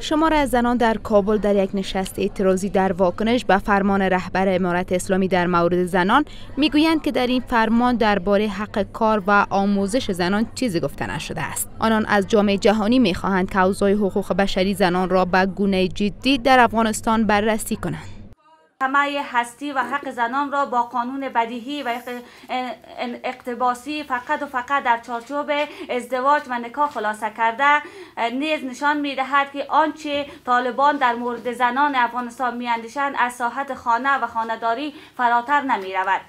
شمار زنان در کابل در یک نشست اعتراضی در واکنش به فرمان رهبر امارت اسلامی در مورد زنان میگویند که در این فرمان درباره حق کار و آموزش زنان چیزی گفته نشده است. آنان از جامعه جهانی میخواهند که اوضاع حقوق بشری زنان را به گونه جدی در افغانستان بررسی کنند. همه هستی و حق زنان را با قانون بدیهی و اقتباسی فقط و فقط در چارچوب ازدواج و نکاح خلاصه کرده نیز نشان می‌دهد که آنچه طالبان در مورد زنان افغانستان می‌اندیشند از ساحت خانه و خانه‌داری فراتر نمی‌رود.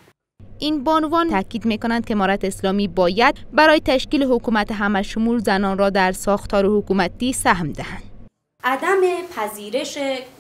این بانوان تاکید می‌کنند که امارت اسلامی باید برای تشکیل حکومت همه‌شمول زنان را در ساختار حکومتی سهم دهند. عدم پذیرش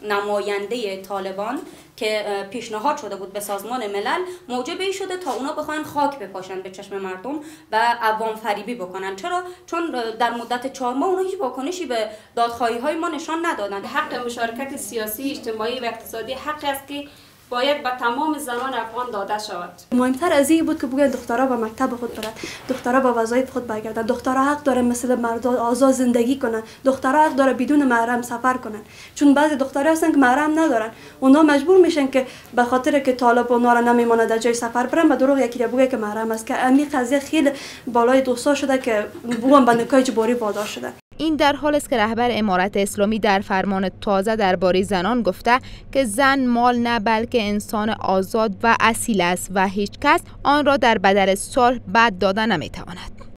نماینده طالبان که پیشنهاد شده بود به سازمان ملل موجب این شده تا اونا بخواهن خاک بپاشن به چشم مردم و عوام فریبی بکنن. چرا؟ چون در مدت 4 ماه اونا هیچ واکنشی به دادخواهی های ما نشان ندادند. حق مشارکت سیاسی، اجتماعی و اقتصادی حقی است که باید به تمام زنان افغان داده شود. مهمتر از این بود که بگه دخترها به مکتب خود برند، دخترها به وظایف خود برگردن، دخترها حق داره مثل مردان آزاد زندگی کنن، دخترها حق داره بدون محرم سفر کنن. چون بعضی دخترها هستن که محرم ندارن، اونا مجبور میشن که به خاطر که طالبان را نمیمونه در جای سفر برن به دروغ یکی بگه که محرم است، که این قضیه خیلی بالای دوستا شده که بوام به نکاح اجباری وادار شده. این در حالی است که رهبر امارت اسلامی در فرمان تازه درباره زنان گفته که زن مال نه بلکه انسان آزاد و اصیل است و هیچ کس آن را در بدل صلح بد داده نمیتواند.